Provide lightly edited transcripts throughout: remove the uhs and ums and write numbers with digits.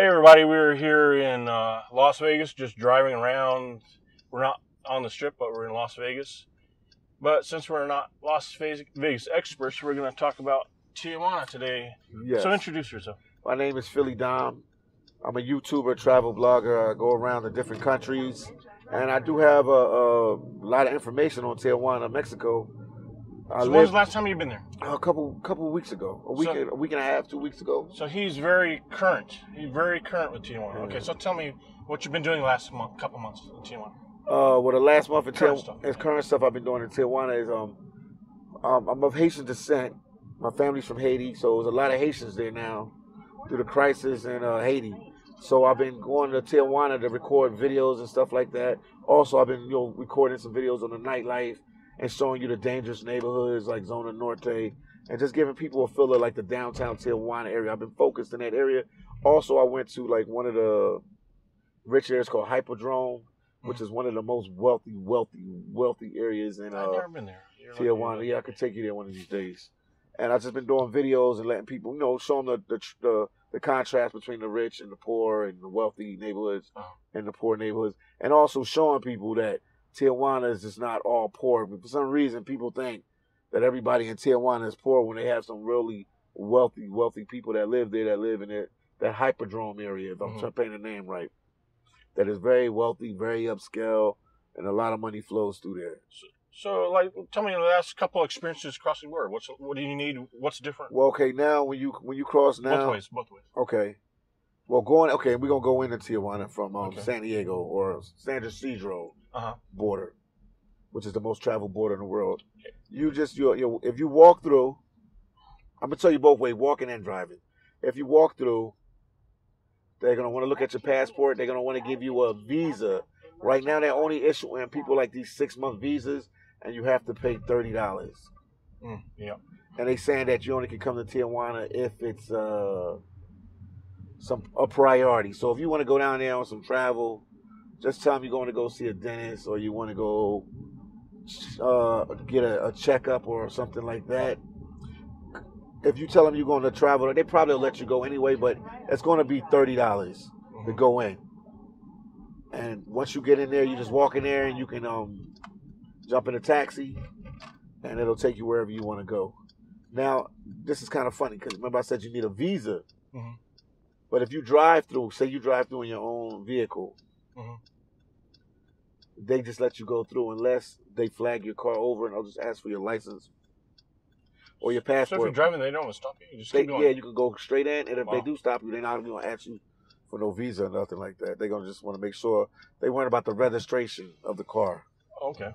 Hey everybody, we're here in Las Vegas, just driving around. We're not on the strip, but we're in Las Vegas. But since we're not Las Vegas experts, we're going to talk about Tijuana today. Yes. So introduce yourself. My name is Philly Dom. I'm a YouTuber, travel blogger. I go around to different countries. And I do have a lot of information on Tijuana, Mexico. So when was the last time you've been there? A couple of weeks ago, a week and a half, 2 weeks ago. So he's very current. He's very current with Tijuana. Yeah. Okay, so tell me what you've been doing last month, couple months in Tijuana. Well, the last month in Tijuana, current stuff I've been doing in Tijuana is I'm of Haitian descent. My family's from Haiti, so there's a lot of Haitians there now through the crisis in Haiti. So I've been going to Tijuana to record videos and stuff like that. Also, I've been recording some videos on the nightlife. And showing you the dangerous neighborhoods like Zona Norte, and just giving people a feel of like the downtown Tijuana area. I've been focused in that area. Also, I went to like one of the rich areas called Hypodrome, which is one of the most wealthy areas in I've never been there. Tijuana. Yeah, I could take you there one of these days. And I've just been doing videos and letting people, showing the contrast between the rich and the poor, and the wealthy neighborhoods and the poor neighborhoods, and also showing people that Tijuana is just not all poor. But for some reason, people think that everybody in Tijuana is poor when they have some really wealthy people that live there, that live in that Hypodrome area, if I'm trying to paint the name right, that is very wealthy, very upscale, and a lot of money flows through there. So like, tell me the last couple experiences crossing the border. What do you need? What's different? Well, okay, now when you cross now, both ways. Okay. Well, we're going to go into Tijuana from San Diego or San Ysidro border, which is the most traveled border in the world. Okay. If you walk through, I'm going to tell you both ways, walking and driving. If you walk through, they're going to want to look at your passport. They're going to want to give you a visa. Right now, they're only issuing people like these 6-month visas, and you have to pay $30. Yeah. And they're saying that you only can come to Tijuana if it's... a priority. So if you want to go down there on some travel, just tell them you're going to go see a dentist or you want to go get a checkup or something like that. If you tell them you're going to travel, they probably will let you go anyway, but it's going to be $30 to go in. And once you get in there, you just walk in there and you can jump in a taxi and it'll take you wherever you want to go. Now, this is kind of funny because remember I said you need a visa. But if you drive through, say you drive through in your own vehicle, they just let you go through unless they flag your car over and they'll just ask for your license or your passport. So if you're driving, they don't stop you. You just keep going. Yeah, you can go straight in, and if they do stop you, they're not going to ask you for no visa or nothing like that. They're going to just want to make sure they weren't about the registration of the car. Okay.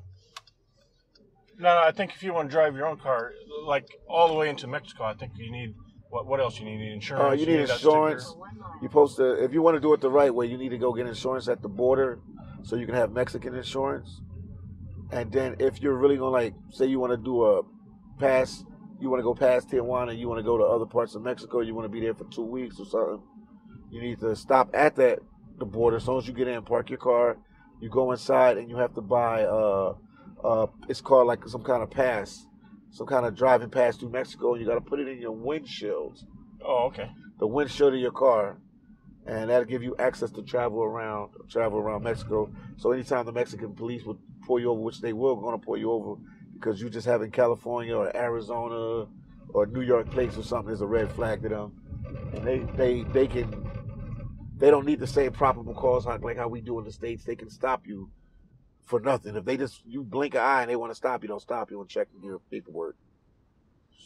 Now, I think if you want to drive your own car, like all the way into Mexico, I think you need... What else you need? Insurance. You need insurance. You're supposed to, if you want to do it the right way, you need to go get insurance at the border, so you can have Mexican insurance. And then, if you're really gonna say you want to do you want to go past Tijuana, you want to go to other parts of Mexico, you want to be there for 2 weeks or something, you need to stop at the border. As soon as you get in, park your car, you go inside, and you have to buy it's called like some kind of pass. Some kind of driving pass through Mexico, and you got to put it in your windshield. Oh, okay. The windshield of your car, and that'll give you access to travel around Mexico. So anytime the Mexican police would pull you over, which they were going to pull you over because you just having California or Arizona or New York plates or something, is a red flag to them, and they don't need the same probable cause like how we do in the States. They can stop you for nothing. If you blink an eye and they want to stop you, don't stop you and check your paperwork.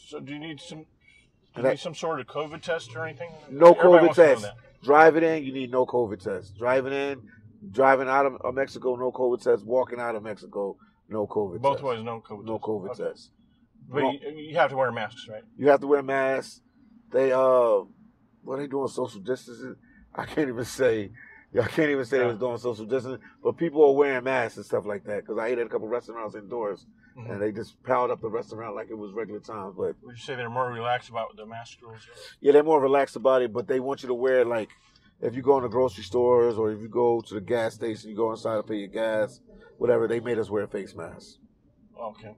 So do you need some sort of COVID test or anything? No COVID test. Driving in, you need no COVID test. Driving in, driving out of Mexico, no COVID test. Walking out of Mexico, no COVID test. Both ways, no COVID test. No COVID test. But you have to wear masks, right? You have to wear masks. They, what are they doing, social distancing? I can't even say they was doing social distancing, but people are wearing masks and stuff like that. Because I ate at a couple of restaurants indoors, and they just piled up the restaurant like it was regular times. But would you say they're more relaxed about the mask rules? Yeah, they're more relaxed about it, but they want you to wear like if you go in the grocery stores or if you go to the gas station, you go inside to pay your gas, whatever. They made us wear face masks. Okay.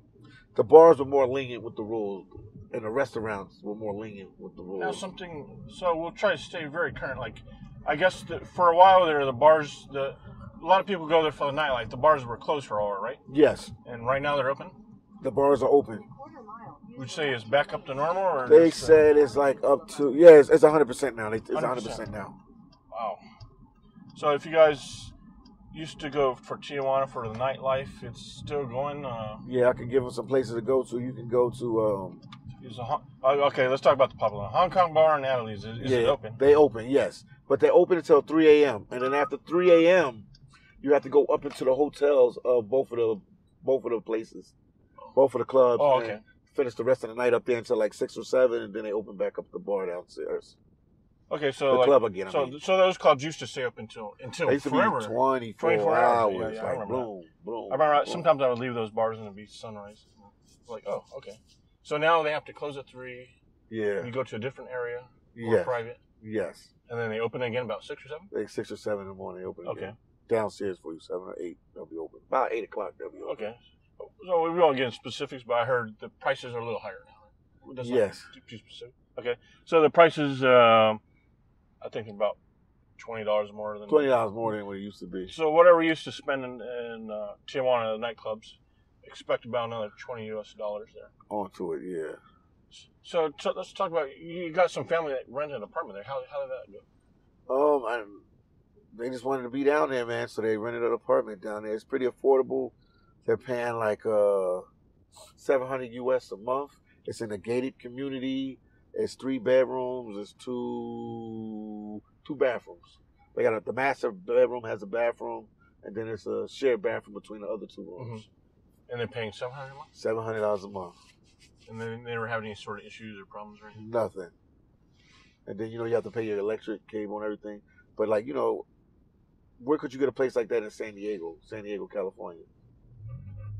The bars were more lenient with the rules, and the restaurants were more lenient with the rules. Now something. So we'll try to stay very current, like. I guess for a while there, the bars, a lot of people go there for the nightlife. The bars were closed for a while, right? Yes. And right now they're open? The bars are open. Would you say it's back up to normal? Or they said it's like up to, yeah, it's 100% now. It's 100% now. Wow. So if you guys used to go for Tijuana for the nightlife, it's still going? Yeah, I can give them some places to go to. You can go to... okay, let's talk about the popular Hong Kong Bar and Natalie's. Is it open? They open, yes. But they open until 3 a.m. And then after 3 a.m., you have to go up into the hotels of both of the places, both of the clubs. Oh, okay. And finish the rest of the night up there until like 6 or 7, and then they open back up the bar downstairs. Okay, so the club again. So those clubs used to stay up until they used forever. To be 24 hours. Yeah, like, I remember. Boom, I remember. Boom. Sometimes I would leave those bars and it'd be sunrise. Like, oh, okay. So now they have to close at 3. Yeah. You go to a different area. Or private. Yes. And then they open again about 6 or 7. Like 6 or 7 in the morning. They open. Okay. Again. Downstairs for you, 7 or 8, they'll be open. About 8 o'clock, they'll be open. Okay. So we won't get into specifics, but I heard the prices are a little higher now. That's yes. Not too specific. Okay. So the prices, I think about $20 more than what it used to be. So whatever we used to spend in Tijuana the nightclubs, expect about another $20 US there. Onto it, yeah. So let's talk about you got some family that rented an apartment there. How did that go? They just wanted to be down there, man. So they rented an apartment down there. It's pretty affordable. They're paying like $700 US a month. It's in a gated community. It's 3 bedrooms. It's two bathrooms. They got the master bedroom has a bathroom, and then it's a shared bathroom between the other 2 rooms. Mm-hmm. And they're paying $700 a month. $700 a month. And then they never have any sort of issues or problems or anything. Nothing. And then you have to pay your electric, cable, and everything. But like where could you get a place like that in San Diego, California?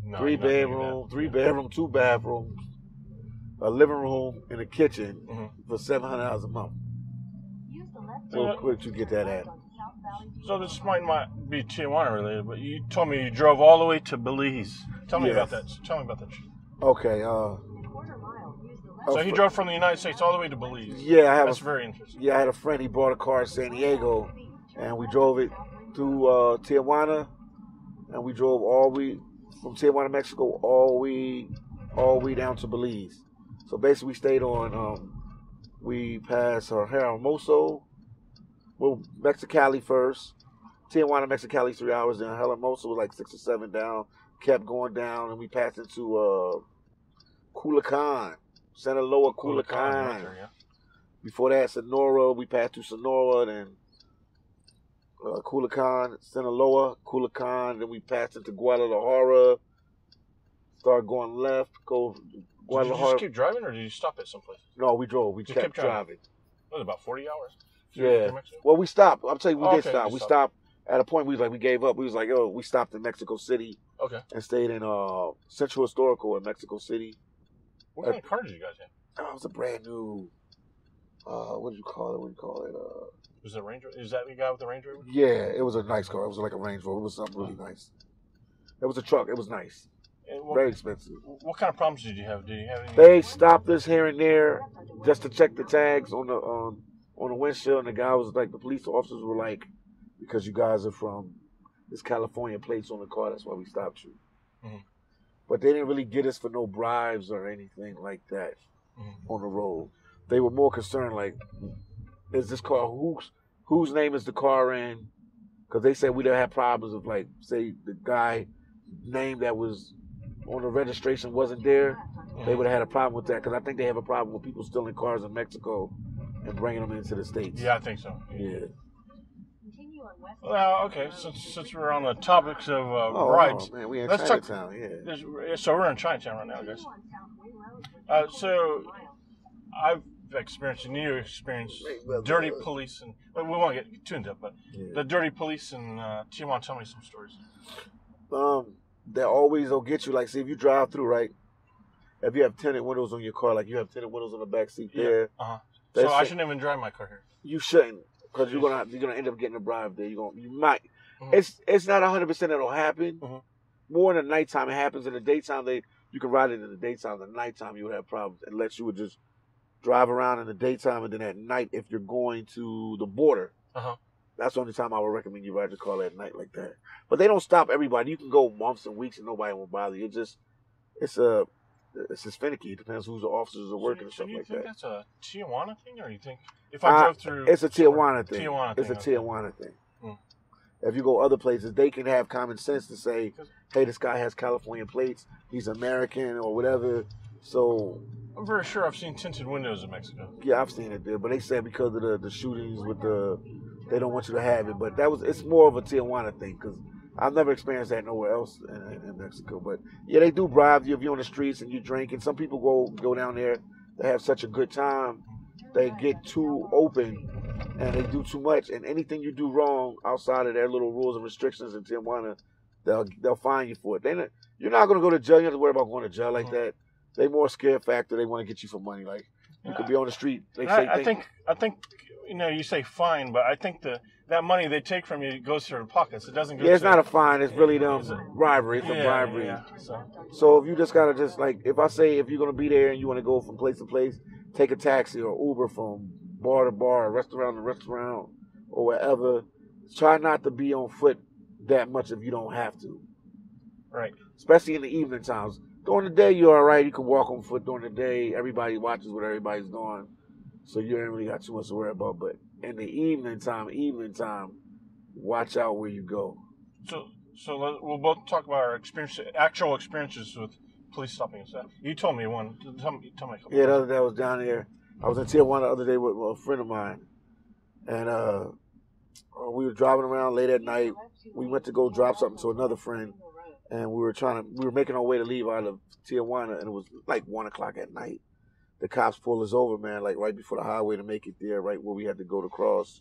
No, 3 bedroom, 2 bathrooms, a living room, and a kitchen for $700 a month. Real quick, you get that at. So this might be Tijuana related, but you told me you drove all the way to Belize. Tell me about that. Okay. So he drove from the United States all the way to Belize. Yeah, that's very interesting. Yeah, I had a friend. He bought a car in San Diego, and we drove it through Tijuana, and we drove from Tijuana, Mexico, all the way down to Belize. So basically, we stayed on. We passed Hermosillo, well, Mexicali first. Tijuana, Mexicali, 3 hours. Then Hermosillo was like 6 or 7 down. Kept going down, and we passed into Culiacán. Sinaloa, Culiacán. Right, yeah. Before that, Sonora. We passed through Sonora, then Culiacán, Sinaloa, Culiacán. Then we passed into Guadalajara. Started going left. Go Guadalajara. Did you just keep driving, or did you stop at someplace? No, we drove. We kept driving. It was about 40 hours. Yeah. Well, we stopped. I'm telling you, we did stop. We stopped. At a point, we gave up. We was like, oh, we stopped in Mexico City. Okay. And stayed in Central Historical in Mexico City. What kind of car did you guys have? Oh, it was a brand new, what do you call it? Was it a Range Rover? Is that the guy with the Range Rover? Yeah, it was a nice car. It was like a Range Rover. It was something really nice. It was a truck. It was nice. Very expensive. What kind of problems did you have? Did you have any? They stopped us here and there just to check the tags on the windshield. And the guy was like, the police officers were like, because you guys are from this California plates on the car, that's why we stopped you. Mm-hmm. But they didn't really get us for no bribes or anything like that on the road. They were more concerned, like, is this car, whose name is the car in? Because they said we didn't have problems of, like, say, the guy name that was on the registration wasn't there. They would have had a problem with that because I think they have a problem with people stealing cars in Mexico and bringing them into the States. Yeah, I think so. Yeah. Well, okay, since we're on the topics of bribes, man, we in Chinatown, yeah. So we're in Chinatown right now, guys. So I've experienced, and you experienced dirty police, and we won't get tuned up, but the dirty police in Tijuana, tell me some stories. They always will get you, like, see, if you drive through, right, if you have tinted windows on your car, like you have tinted windows on the back seat there. Uh-huh. So I shouldn't even drive my car here. You shouldn't. Because you're gonna end up getting a bribe there. You might. Mm-hmm. It's not 100% it'll happen. Mm-hmm. More in the nighttime it happens. In the daytime you can ride it in the daytime. In the nighttime you would have problems unless you would just drive around in the daytime and then at night if you're going to the border. Uh-huh. That's the only time I would recommend you ride your car at night like that. But they don't stop everybody. You can go months and weeks and nobody will bother you. It's just, it's just finicky. It depends who's the officers are working and stuff like that. Do you think that's a Tijuana thing, or you think if I drove through? It's a Tijuana thing. It's a Tijuana thing. Mm. If you go other places, they can have common sense to say, hey, this guy has California plates. He's American or whatever. So I'm very sure I've seen tinted windows in Mexico. Yeah, I've seen it there. But they said because of the shootings with the, they don't want you to have it. But that was, it's more of a Tijuana thing, because I've never experienced that nowhere else in Mexico. But yeah, they do bribe you if you're on the streets and you drink. And some people go down there. They have such a good time. They get too open and they do too much. And anything you do wrong outside of their little rules and restrictions in Tijuana, they'll fine you for it. You're not going to go to jail. You don't have to worry about going to jail like that. They more scare factor. They want to get you for money. Like, you could be on the street. They say I think you know, you say fine, but I think that money they take from you goes to their pockets. It doesn't go to... it's not a fine. It's really bribery. It's a bribery. Yeah, so if you just got to if I say if you're going to be there and you want to go from place to place, take a taxi or Uber from bar to bar, restaurant to restaurant, or wherever. Try not to be on foot that much if you don't have to. Right. Especially in the evening times. During the day, you're all right. You can walk on foot during the day. Everybody watches what everybody's doing. So you ain't really got too much to worry about. But in the evening time, watch out where you go. So we'll both talk about our actual experiences with police stopping us. You told me one. Tell me a couple. Yeah, the other day I was down there. I was in Tijuana the other day with a friend of mine. And we were driving around late at night. We went to go drop something to another friend. And we were making our way to leave out of Tijuana, and it was like 1 o'clock at night. The cops pulled us over, man, like right before the highway to make it there, right where we had to go to cross.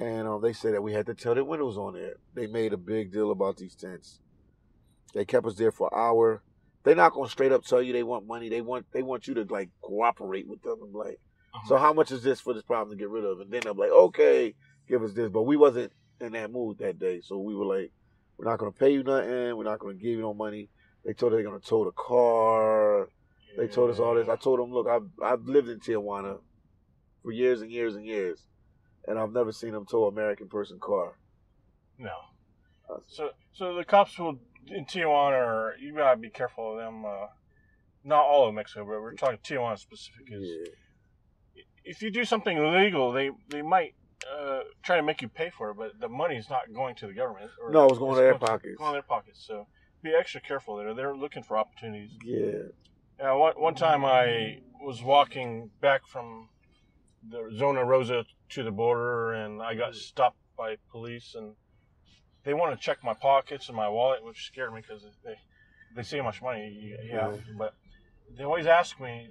And they said that we had to tell their windows on there. They made a big deal about these tents. They kept us there for an hour. They're not gonna straight up tell you they want money. They want you to like cooperate with them. I'm like, so how much is this for this problem to get rid of? And then I'm like, okay, give us this. But we wasn't in that mood that day, so we were like, we're not going to pay you nothing. We're not going to give you no money. They told us they're going to tow the car. They told us all this. I told them, look, I've lived in Tijuana for years and years and years, and I've never seen them tow an American person car. No. So the cops will in Tijuana, you got to be careful of them. Not all of Mexico, but we're talking Tijuana specific. Yeah. If you do something illegal, they might try to make you pay for it, but the money's not going to the government. No, it's going to their pockets. Going to their pockets, so be extra careful there. They're looking for opportunities. Yeah. Now, one time I was walking back from the Zona Rosa to the border, and I got stopped by police, and they wanted to check my pockets and my wallet, which scared me because they see how much money you have. But they always asked me,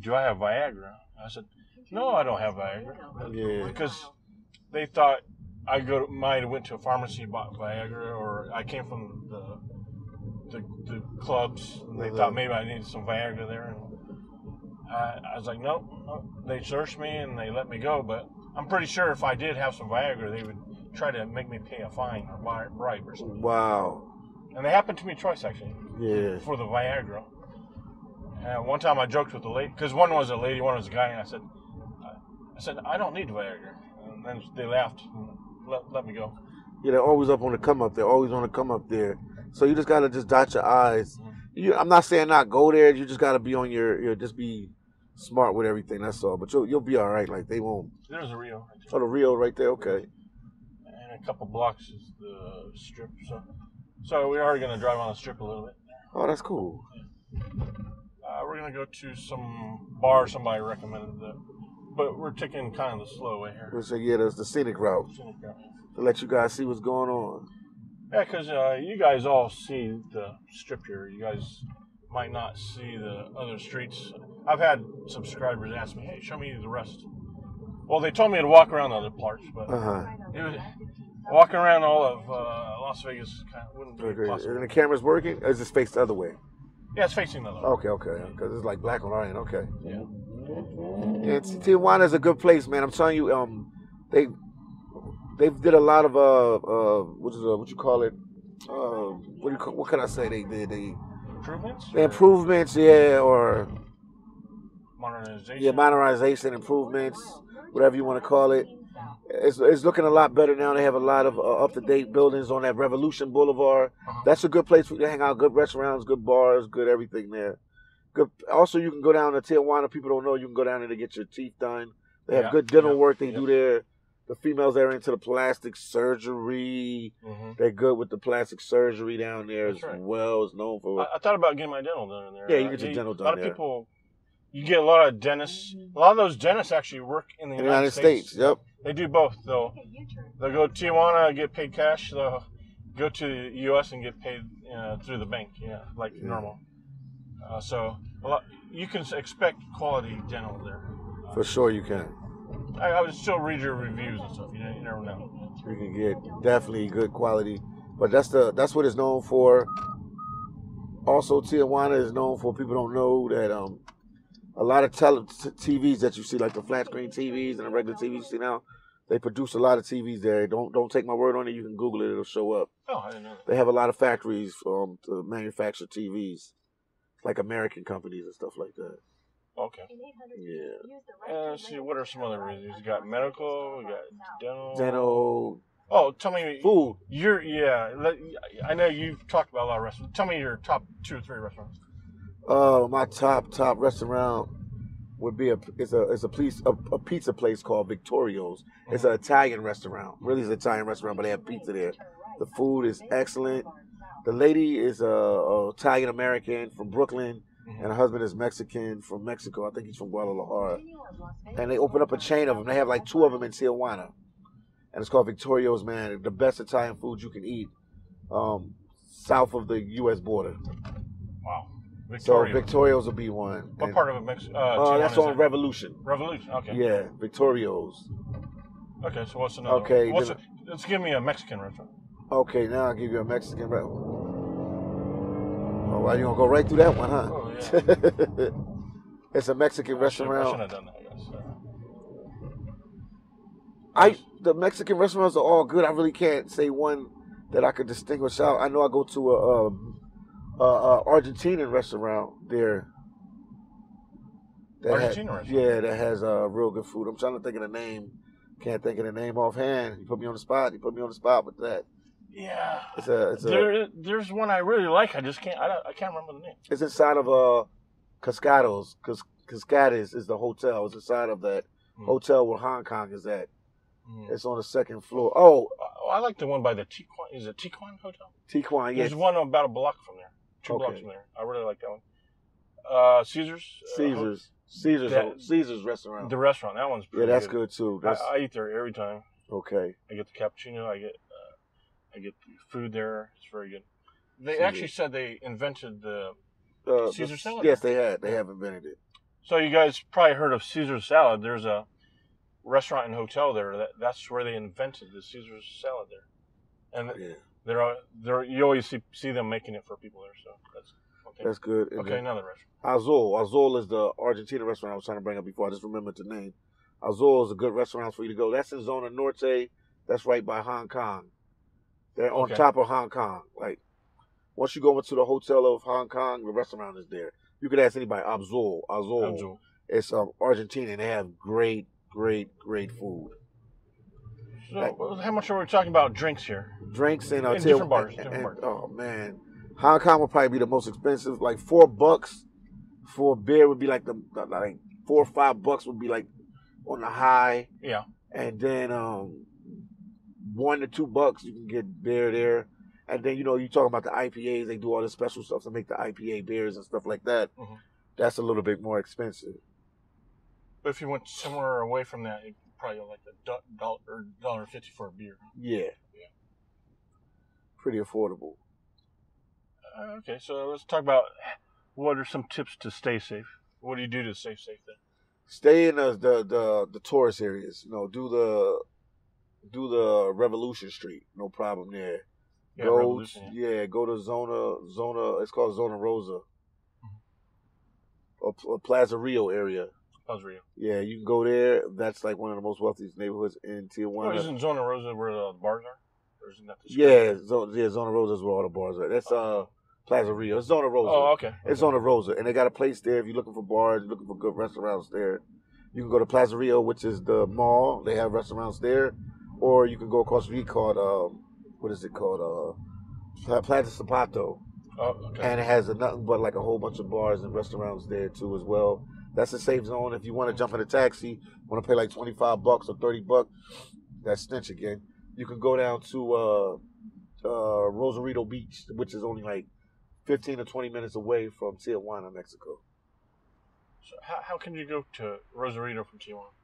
do I have Viagra? I said, no, I don't have Viagra. Yeah. Because they thought I might have went to a pharmacy, bought Viagra, or I came from the clubs. And they thought maybe I needed some Viagra there, and I was like, nope. They searched me and they let me go, but I'm pretty sure if I did have some Viagra, they would try to make me pay a fine or bribe or something. Wow. And they happened to me twice actually. Yeah. For the Viagra. And one time I joked with the lady, because one was a lady, one was a guy, and I said, I don't need Viagra. And then they laughed and let me go. Yeah, they're always up on the come up. They're always on the come up there. So you just got to just dot your I's. Mm-hmm. I'm not saying not go there. You just got to be on your just be smart with everything. That's all. But you'll be all right. Like, they won't. There's a Rio right there. Oh, the Rio right there? Okay. And a couple blocks is the strip. So we are going to drive on the strip a little bit. Oh, that's cool. Yeah. We're going to go to some bar somebody recommended that. But we're taking kind of the slow way here. That's the scenic route. To let you guys see what's going on. Yeah, because you guys all see the strip here. You guys might not see the other streets. I've had subscribers ask me, hey, show me the rest. Well, they told me to walk around the other parts, but it was, walking around all of Las Vegas kind of wouldn't be possible. And the camera's working? Or is this faced the other way? Yeah, it's facing the other way. Okay. Because it's like black on our end. Okay. Yeah. Yeah, Tijuana is a good place, man. I'm telling you, they did a lot of improvements. Improvements, yeah, or modernization, improvements, whatever you want to call it. It's looking a lot better now. They have a lot of up-to-date buildings on that Revolution Boulevard. That's a good place for you to hang out. Good restaurants, good bars, good everything there. Good. Also, you can go down to Tijuana. People don't know you can go down there to get your teeth done. They have good dental work they do there. The females that are into the plastic surgery, they're good with the plastic surgery down there as well. It's known for. I thought about getting my dental done in there. Yeah, you get your dental done there. You get a lot of dentists. A lot of those dentists actually work in the United States. Yep. They do both, though. They'll go to Tijuana and get paid cash. They'll go to the U.S. and get paid through the bank, normal. So you can expect quality dental there. For sure you can. I would still read your reviews and stuff. You never know. You can get definitely good quality. But that's what it's known for. Also, Tijuana is known for, people don't know that a lot of TVs that you see, like the flat screen TVs and the regular TVs you see now, they produce a lot of TVs there. Don't take my word on it. You can Google it. It'll show up. Oh, I didn't know that. They have a lot of factories to manufacture TVs, like American companies and stuff like that. Okay. Yeah. Let's see, what are some other reviews? You got medical, we got dental. Dental. Oh, tell me. Food. I know you've talked about a lot of restaurants. Tell me your top 2 or 3 restaurants. My top restaurant would be a pizza place called Victorio's. It's an Italian restaurant. Really, it's an Italian restaurant, but they have pizza there. The food is excellent. The lady is a Italian American from Brooklyn. And her husband is Mexican from Mexico. I think he's from Guadalajara. And they open up a chain of them. They have like 2 of them in Tijuana. And it's called Victorio's, man. The best Italian food you can eat south of the U.S. border. Wow. Victorio's. So Victorio's will be one. What part of Mexico? That's on Revolution. Revolution, okay. Yeah, Victorio's. Okay, so what's another one? Let's give me a Mexican restaurant. Okay, now I'll give you a Mexican restaurant. Oh, well, you're going to go right through that one, huh? Oh, yeah. It's a Mexican restaurant. I shouldn't have done that, I guess. The Mexican restaurants are all good. I really can't say one that I could distinguish out. I know I go to a Argentinian restaurant there. Argentinian restaurant? Yeah, that has real good food. I'm trying to think of the name. Can't think of the name offhand. You put me on the spot with that. Yeah, there's one I really like. I just can't. I can't remember the name. It's inside of Cascados. Cascados is the hotel. It's inside of that hotel where Hong Kong is at. It's on the 2nd floor. Oh, I like the one by the Tijuana. Is it Tijuana Hotel? Tijuana. Yes. There's one about a block from there. 2 blocks from there. I really like that one. Caesars restaurant. The restaurant. That one's pretty. Yeah, that's good too. I eat there every time. Okay. I get the cappuccino. I get food there. It's very good. They actually said they invented the Caesar salad. Yes, they had. They have invented it. So you guys probably heard of Caesar salad. There's a restaurant and hotel there. That's where they invented the Caesar salad there. And you always see them making it for people there. So that's one thing. That's good. And another restaurant. Azul is the Argentina restaurant I was trying to bring up before. I just remembered the name. Azul is a good restaurant for you to go. That's in Zona Norte. That's right by Hong Kong. They're on top of Hong Kong. Like, once you go into the hotel of Hong Kong, the restaurant is there. You could ask anybody. Azul. It's Argentina, and they have great food. So, how much are we talking about drinks here? Drinks in different bars. Oh, man. Hong Kong would probably be the most expensive. Like, $4 for a beer would be like $4 or $5 would be like on the high. Yeah. And then, $1 to $2 you can get beer there. And then, you talk about the IPAs. They do all this special stuff to make the IPA beers and stuff like that. Mm-hmm. That's a little bit more expensive. But if you went somewhere away from that, it'd probably like $1.50 for a beer. Yeah. Pretty affordable. Okay, so let's talk about what are some tips to stay safe. What do you do to stay safe then? Stay in the tourist areas. Do the Revolution Street, no problem there. Yeah, go to Zona. It's called Zona Rosa, or Plaza Rio area. Plaza Rio. Yeah, you can go there. That's like one of the most wealthiest neighborhoods in Tijuana. Oh, isn't Zona Rosa where the bars are? Or isn't that the street? Yeah, Zona Rosa is where all the bars are. That's Plaza Rio. It's Zona Rosa. Oh, okay. It's Zona Rosa, and they got a place there if you're looking for bars, you're looking for good restaurants there. You can go to Plaza Rio, which is the mall. They have restaurants there. Or you can go across the street called, what is it called? Playa Zapato. Oh, okay. And it has nothing but like a whole bunch of bars and restaurants there too as well. That's a safe zone. If you want to jump in a taxi, want to pay like $25 or $30, that's stench again. You can go down to Rosarito Beach, which is only like 15 or 20 minutes away from Tijuana, Mexico. So how can you go to Rosarito from Tijuana?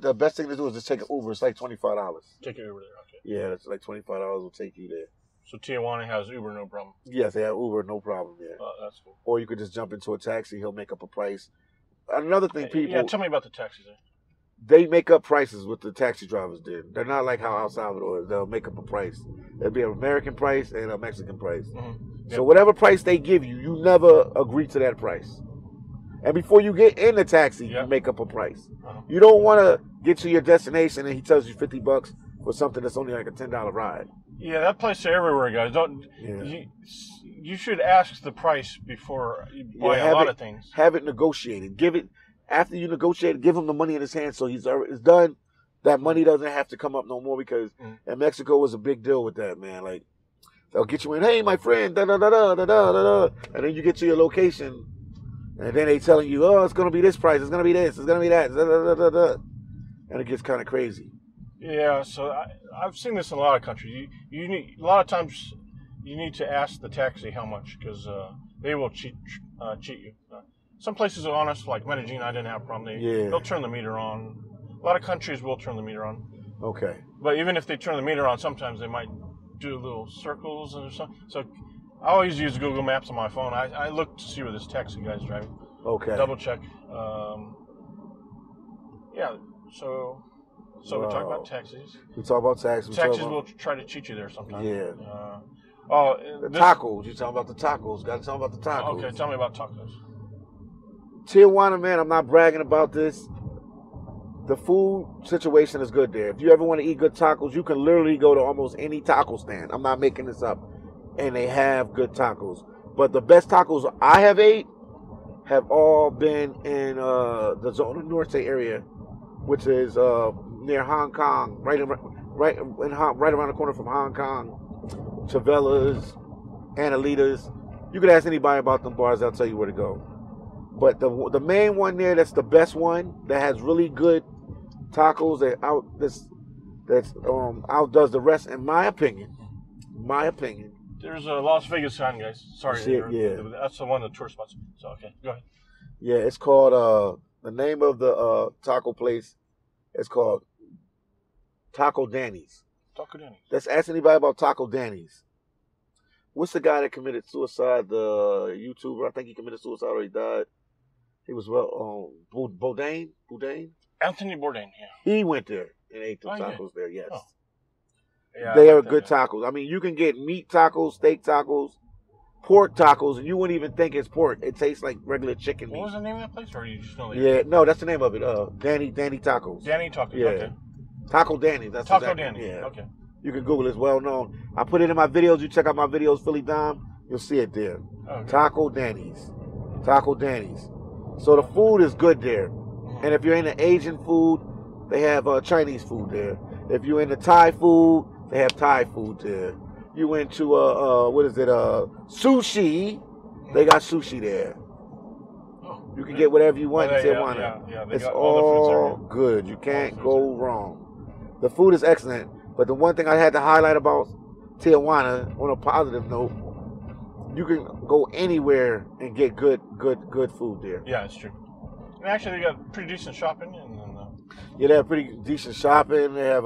The best thing to do is just take an Uber. It's like $25. Take an Uber there, okay. Yeah, it's like $25 will take you there. So Tijuana has Uber, no problem. Yes, they have Uber, no problem. Yeah, that's cool. Or you could just jump into a taxi. He'll make up a price. Another thing, people. Yeah, tell me about the taxis there. They make up prices with the taxi drivers did. They're not like how El Salvador is. They'll make up a price. It'll be an American price and a Mexican price. Mm-hmm. Yep. So whatever price they give you, you never agree to that price. And before you get in the taxi, yep, you make up a price. Uh-huh. You don't want to get to your destination and he tells you $50 for something that's only like a $10 ride. Yeah, that place is everywhere, guys. Don't you should ask the price before you buy a lot of things. Have it negotiated. Give it after you negotiate. Give him the money in his hand, so it's done. That money doesn't have to come up no more because in Mexico was a big deal with that, man. Like they'll get you in, hey, my friend, da da da da da da da, and then you get to your location, and then they telling you, oh, it's gonna be this price, it's gonna be this, it's gonna be that, da da da da, and it gets kind of crazy. Yeah, so I've seen this in a lot of countries. You need, a lot of times you need to ask the taxi how much because they will cheat you. Some places are honest, like Medellin. I didn't have a problem. They'll turn the meter on. A lot of countries will turn the meter on. Okay. But even if they turn the meter on, sometimes they might do little circles or something. So I always use Google Maps on my phone. I look to see where this taxi guy's driving. Okay. Double check. So we talk about taxis. We talk about taxis. Taxis will try to cheat you there sometimes. Yeah. Tacos. You're talking about the tacos. Got to talk about the tacos. Okay, tell me about tacos. Tijuana, man, I'm not bragging about this. The food situation is good there. If you ever want to eat good tacos, you can literally go to almost any taco stand. I'm not making this up. And they have good tacos. But the best tacos I have ate have all been in the Zona Norte area, which is near Hong Kong, right around the corner from Hong Kong, Chavelas, Analitas. You could ask anybody about them bars; they'll tell you where to go. But the main one there, that's the best one, that has really good tacos that outdoes the rest, in my opinion. There's a Las Vegas sign, guys. Sorry, that's the one of the tourist spots. So okay, go ahead. Yeah, it's called the name of the taco place. It's called Taco Danny's. Taco Danny's. Let's ask anybody about Taco Danny's. What's the guy that committed suicide? The YouTuber, I think he committed suicide or he died. He was Bourdain. Anthony Bourdain. Yeah. He went there and ate the tacos there. Yes. Oh. Yeah, they are good tacos. I mean, you can get meat tacos, steak tacos, pork tacos, and you wouldn't even think it's pork. It tastes like regular chicken meat. What was the name of that place? Or you just know? No, that's the name of it. Danny Tacos. Danny Tacos. Yeah. Okay. Taco Danny. That's Taco Danny. Yeah. Okay. You can Google it. It's well known. I put it in my videos. You check out my videos, Philly Dom. You'll see it there. Okay. Taco Danny's. So the food is good there. And if you're into Asian food, they have Chinese food there. If you're into Thai food, they have Thai food there. You went to, sushi. They got sushi there. You can get whatever you want in Tijuana. It's all good. You can't go wrong. The food is excellent. But the one thing I had to highlight about Tijuana, on a positive note, you can go anywhere and get good food there. Yeah, it's true. And actually, they got pretty decent shopping. They have pretty decent shopping. They have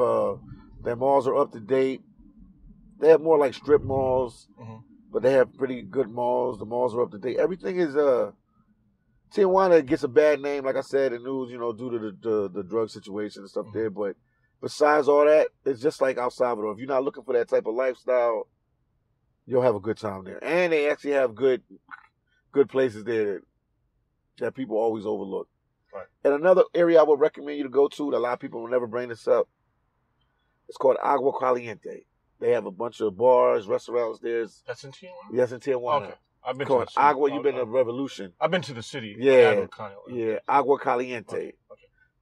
their malls are up to date. They have more like strip malls, but they have pretty good malls. The malls are up to date. Everything is Tijuana gets a bad name, like I said, in news, due to the drug situation and stuff there. But besides all that, it's just like El Salvador. If you're not looking for that type of lifestyle, you'll have a good time there. And they actually have good places there that people always overlook. Right. And another area I would recommend you to go to, that a lot of people will never bring this up, it's called Agua Caliente. They have a bunch of bars, restaurants. That's in Tijuana? Yes, in Tijuana. Okay. I've been called to Agua. You've been to Revolution. I've been to the city. Yeah, yeah, Agua Caliente. Okay. Okay.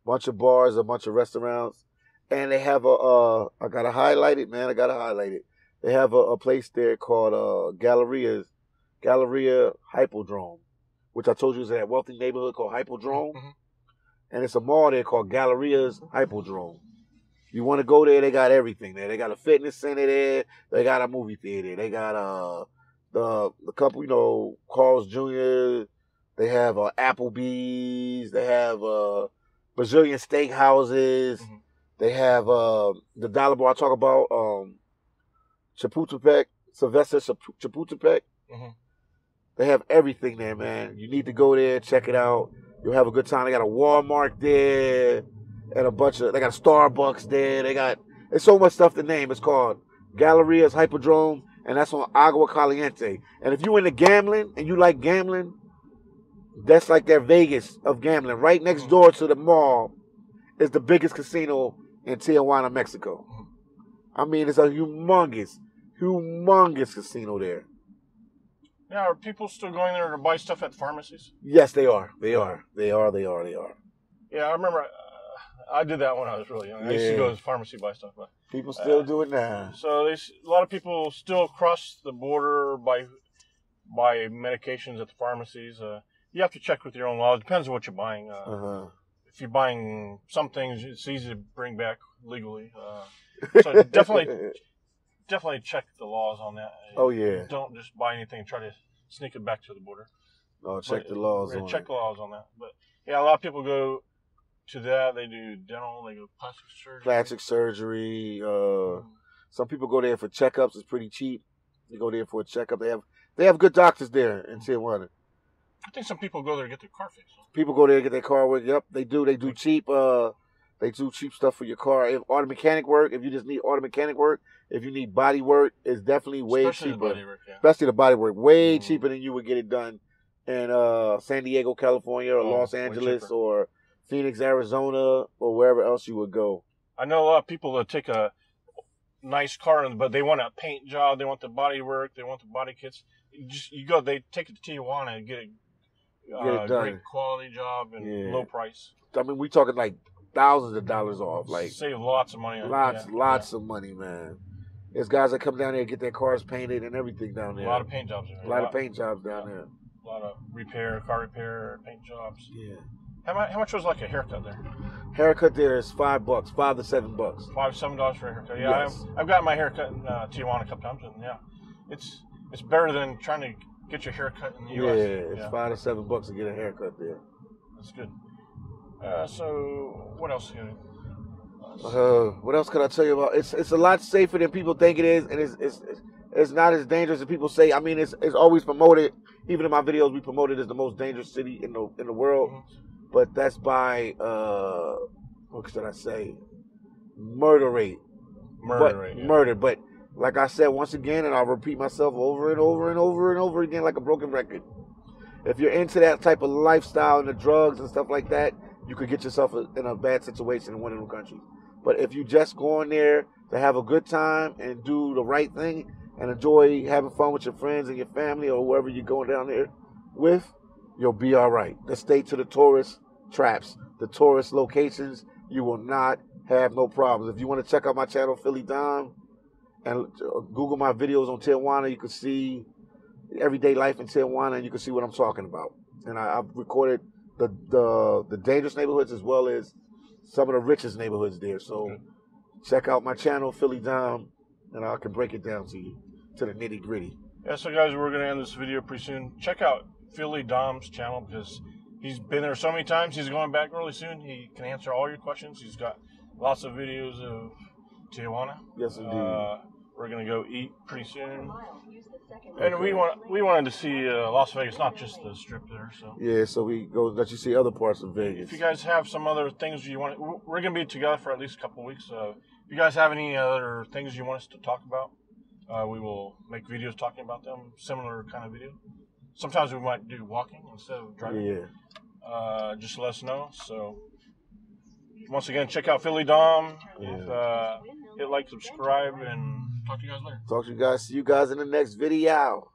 Bunch of bars, a bunch of restaurants, and they have a. I gotta highlight it, man. I gotta highlight it. They have a place there called Galeria Hipódromo, which I told you is in that wealthy neighborhood called Hipódromo. Mm-hmm. And it's a mall there called Galerías Hipódromo. You want to go there, they got everything there. They got a fitness center there. They got a movie theater. They got the couple, you know, Carl's Jr. They have Applebee's. They have Brazilian steak houses. Mm-hmm. They have the dollar bar I talk about, Chapultepec, Sylvester Chapultepec. Mm-hmm. They have everything there, man. You need to go there, check it out. You'll have a good time. They got a Walmart there and a bunch of... They got a Starbucks there. They got... There's so much stuff to name. It's called Galerías Hipódromo, and that's on Agua Caliente. And if you're into gambling and you like gambling, that's like their Vegas of gambling. Right next door to the mall is the biggest casino in Tijuana, Mexico. I mean, it's a humongous casino there. Now, are people still going there to buy stuff at pharmacies? Yes, they are. They are. Yeah, I remember I did that when I was really young. I used to go to the pharmacy buy stuff. But, people still do it now. So a lot of people still cross the border buy medications at the pharmacies. You have to check with your own laws. It depends on what you're buying. If you're buying some things, it's easy to bring back legally. So definitely check the laws on that. Oh, yeah. Don't just buy anything and try to sneak it back to the border. Oh, check the laws on that. Check the laws on that. But, yeah, a lot of people go to that. They do dental. They go plastic surgery. Some people go there for checkups. It's pretty cheap. You go there for a checkup. They have good doctors there in Tijuana. I think some people go there to get their car fixed. People go there to get their car fixed. Yep, they do. They do cheap stuff for your car. If auto mechanic work, if you just need auto mechanic work, if you need body work, it's definitely way cheaper. Especially the body work. Way cheaper than you would get it done in San Diego, California, or Los Angeles, or Phoenix, Arizona, or wherever else you would go. I know a lot of people that take a nice car, but they want a paint job, they want the body work, they want the body kits. They take it to Tijuana and get a great quality job and low price. I mean, we talking like thousands of dollars off, like save lots of money. Lots of money, man. There's guys that come down there and get their cars painted and everything down there. A lot of paint jobs. There. A lot of paint jobs down there. A lot of car repair, paint jobs. Yeah. How much was like a haircut there? Haircut there is $5, $5 to $7. $7 for a haircut. Yeah, yes. I've gotten my haircut in Tijuana a couple times, and it's better than trying to get your haircut in the U.S. Yeah, it's $5 to $7 to get a haircut there. That's good. So what else? What else could I tell you about? It's a lot safer than people think it is, and it's not as dangerous as people say. I mean, it's always promoted. Even in my videos, we promote it as the most dangerous city in the world. Mm-hmm. But that's by what should I say? Murder rate. Murder. But like I said once again, and I'll repeat myself over and over and over and over again like a broken record. If you're into that type of lifestyle and the drugs and stuff like that, you could get yourself in a bad situation in one of the countries. But if you just go in there to have a good time and do the right thing and enjoy having fun with your friends and your family or whoever you're going down there with, you'll be all right. Just stay to the tourist traps, the tourist locations. You will not have no problems. If you want to check out my channel, Philly Dom, and Google my videos on Tijuana, you can see everyday life in Tijuana, and you can see what I'm talking about. And I've recorded the dangerous neighborhoods as well as some of the richest neighborhoods there. So check out my channel, Philly Dom, and I can break it down to you, to the nitty gritty. Yeah, so guys, we're going to end this video pretty soon. Check out Philly Dom's channel because he's been there so many times. He's going back really soon. He can answer all your questions. He's got lots of videos of Tijuana. Yes, indeed. We're going to go eat pretty soon. And we wanted to see Las Vegas, not just the strip there. So yeah, so we go let you see other parts of Vegas. If you guys have some other things you want, we're going to be together for at least a couple of weeks. If you guys have any other things you want us to talk about, we will make videos talking about them, similar kind of video. Sometimes we might do walking instead of driving. Yeah. Just let us know. So once again, check out Philly Dom. Hit like, subscribe, and... Talk to you guys later. See you guys in the next video.